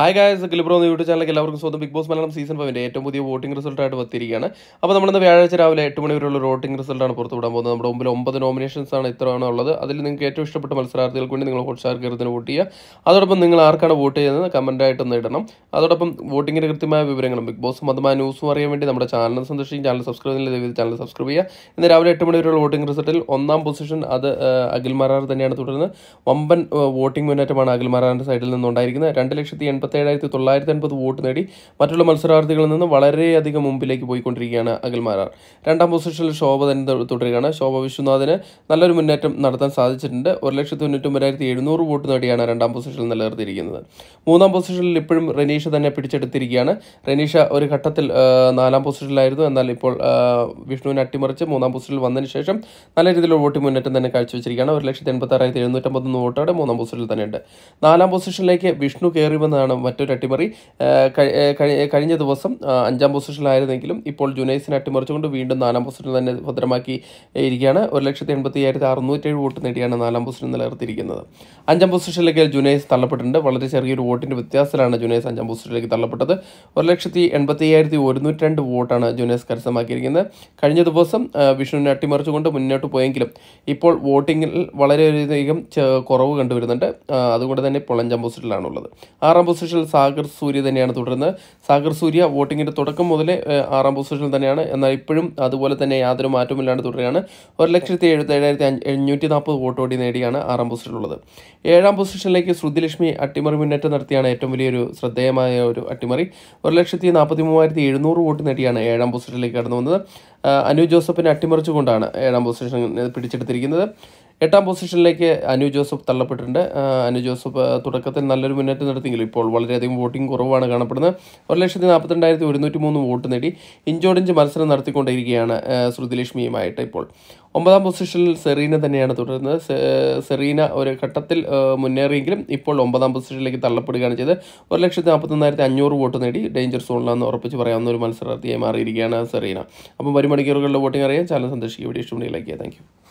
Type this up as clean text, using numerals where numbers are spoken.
Hi guys, Akil Bro YouTube channel. BiggBoss Malayalam season 5 inde ഏറ്റവും പുതിയ voting result ആയിട്ട് വന്നിരിക്കുകയാണ്. അപ്പോൾ നമ്മൾ ഇന്ന് വ്യാഴാഴ്ച രാവിലെ 8 മണിവരെയുള്ള വോട്ടിംഗ് റിസൾട്ട് ആണ് പുറത്തു വിടാൻ പോകുന്നത്. നമ്മുടെ മുമ്പിൽ 9 നോമിനേഷൻസ് ആണ് ഇത്രയാണ് ഉള്ളത്. അതിൽ നിങ്ങൾക്ക് ഏറ്റവും ഇഷ്ടപ്പെട്ട മത്സരാർത്ഥികൾക്ക് വേണ്ടി നിങ്ങൾ ഹോട്ട്സ്റ്റാർ കേറുന്ന വോട്ട് ചെയ്യുക. അതോടൊപ്പം നിങ്ങൾ ആർക്കാണ് വോട്ട് ചെയ്യുന്നത് കമന്റ് ആയിട്ട് ഒന്ന് ഇടണം. അതോടൊപ്പം വോട്ടിംഗിന്റെ കൃത്യമായ വിവരങ്ങളും ബിഗ്ബോസും അതുമായ ന്യൂസും അറിയാൻ വേണ്ടി നമ്മുടെ ചാനൽ സന്ദർശിക്കുക. ചാനൽ സബ്സ്ക്രൈബ് ചെയ്തില്ലെങ്കിൽ ചാനൽ സബ്സ്ക്രൈബ് ചെയ്യുക. ഇന്ന് രാവിലെ 8 മണിവരെയുള്ള വോട്ടിംഗ് റിസൾട്ടിൽ ഒന്നാം പൊസിഷൻ അത് അഖിൽ മാരാർ തന്നെയാണ് തുടരുന്നത്. വമ്പൻ വോട്ടിംഗ് മുന്നേറ്റമാണ് അഖിൽ മാരാറിന്റെ സൈഡിൽ നിന്ന് ഉണ്ടായിരിക്കുന്നത്. 2,87,950 വോട്ട് നേടി മറ്റുള്ള മത്സരാർത്ഥികളിൽ നിന്ന് വളരെയധികം മുമ്പിലേക്ക് പോയിക്കൊണ്ടിരിക്കുകയാണ് അഖിൽ മാരാർ. രണ്ടാം പൊസിഷനിൽ ശോഭ തന്നെ തുടരുകയാണ്. ശോഭ വിശ്വനാഥിന് നല്ലൊരു മുന്നേറ്റം നടത്താൻ സാധിച്ചിട്ടുണ്ട്. 1,99,700 വോട്ട് നേടിയാണ് രണ്ടാം പൊസിഷനിൽ നിലനിർത്തിയിരിക്കുന്നത്. മൂന്നാം പൊസിഷനിൽ ഇപ്പോഴും റനീഷ തന്നെ പിടിച്ചെടുത്തിരിക്കുകയാണ്. റനീഷ ഒരു ഘട്ടത്തിൽ നാലാം പൊസിഷനിലായിരുന്നു. എന്നാൽ ഇപ്പോൾ വിഷ്ണുവിനെ അട്ടിമറിച്ച് മൂന്നാം പൊസിഷനിൽ വന്നതിന് ശേഷം നല്ല രീതിയിലുള്ള വോട്ട് മുന്നേറ്റം തന്നെ കാഴ്ചവെച്ചിരിക്കുകയാണ്. 1,86,751 വോട്ടോടെ മൂന്നാം പൊസിഷനിൽ തന്നെയുണ്ട്. നാലാം പൊസിഷനിലേക്ക് വിഷ്ണു കയറിവെന്നാണ് മറ്റൊരു അട്ടിമറി. കഴിഞ്ഞ ദിവസം അഞ്ചാം പൊസിഷനിലായിരുന്നെങ്കിലും ഇപ്പോൾ ജുനൈസിനെ അട്ടിമറിച്ചുകൊണ്ട് വീണ്ടും നാലാം പൊസിഷനിൽ തന്നെ ഭദ്രമാക്കി ഇരിക്കുകയാണ്. 1,80,607 വോട്ട് നേടിയാണ് നാലാം പൊസിഷൻ നിലനിർത്തിയിരിക്കുന്നത്. അഞ്ചാം പൊസിഷനിലേക്ക് ജുനൈസ് തള്ളപ്പെട്ടിട്ടുണ്ട്. വളരെ ചെറിയൊരു വോട്ടിൻ്റെ വ്യത്യാസത്തിലാണ് ജുനൈസ് അഞ്ചാം പൊസിഷനിലേക്ക് തള്ളപ്പെട്ടത്. 1,85,102 വോട്ടാണ് ജുനൈസ് കരസ്ഥമാക്കിയിരിക്കുന്നത്. കഴിഞ്ഞ ദിവസം വിഷ്ണുവിനെ അട്ടിമറിച്ചുകൊണ്ട് മുന്നോട്ട് പോയെങ്കിലും ഇപ്പോൾ വോട്ടിങ്ങിൽ വളരെയധികം കുറവ് കണ്ടുവരുന്നുണ്ട്. അതുകൊണ്ട് തന്നെ ഇപ്പോൾ അഞ്ചാം പൊസിഷനിലാണുള്ളത്. ആറാം പൊസിഷനിൽ സാഗർ സൂര്യ തന്നെയാണ് തുടരുന്നത്. സാഗർ സൂര്യ വോട്ടിങ്ങിൻ്റെ തുടക്കം മുതലേ ആറാം പൊസിഷനിൽ തന്നെയാണ്. എന്നാൽ ഇപ്പോഴും അതുപോലെ തന്നെ യാതൊരു മാറ്റമില്ലാണ്ട് തുടരുകയാണ്. 1,77,840 വോട്ടോടി നേടിയാണ് ആറാം പൊസിഷനിലുള്ളത്. ഏഴാം പൊസിഷനിലേക്ക് ശ്രുതിലക്ഷ്മി അട്ടിമറി മുന്നേറ്റം നടത്തിയാണ് ഏറ്റവും വലിയൊരു ശ്രദ്ധേയമായ ഒരു അട്ടിമറി. 1,43,700 വോട്ട് നേടിയാണ് ഏഴാം പൊസിഷനിലേക്ക് കടന്നു വന്നത്. അനു ജോസഫിനെ അട്ടിമറിച്ചുകൊണ്ടാണ് ഏഴാം പൊസിഷൻ പിടിച്ചെടുത്തിരിക്കുന്നത്. എട്ടാം പൊസിഷനിലേക്ക് അനു ജോസഫ് തള്ളപ്പെട്ടിട്ടുണ്ട്. അനു ജോസഫ് തുടക്കത്തിൽ നല്ലൊരു മുന്നേറ്റം നടത്തിയെങ്കിലും ഇപ്പോൾ വളരെയധികം വോട്ടിംഗ് കുറവാണ് കാണപ്പെടുന്നത്. 1,42,103 വോട്ട് നേടി ഇഞ്ചോടിഞ്ച് മത്സരം നടത്തിക്കൊണ്ടിരിക്കുകയാണ് ശ്രുതിലക്ഷ്മിയുമായിട്ട് ഇപ്പോൾ. ഒമ്പതാം പൊസിഷനിൽ സെറീന തന്നെയാണ് തുടരുന്നത്. സെറീന ഒരു ഘട്ടത്തിൽ മുന്നേറിയെങ്കിലും ഇപ്പോൾ ഒമ്പതാം പൊസിഷനിലേക്ക് തള്ളപ്പെടുകയാണ് ചെയ്തത്. 1,41,500 വോട്ട് നേടി ഡേഞ്ചർ സോണിലാണെന്ന് ഉറപ്പിച്ച് പറയാവുന്ന ഒരു മത്സരാർത്ഥിയായി മാറിയിരിക്കുകയാണ് സെറീന. അപ്പം വരും മണിക്കൂറുകളിലെ വോട്ടിംഗ് അറിയാൻ ചാനൽ സന്ദർശിക്കുക. വീഡിയോ ഇഷ്ടമുണ്ടെങ്കിൽ ലൈക്ക് ചെയ്യുക. Thank U.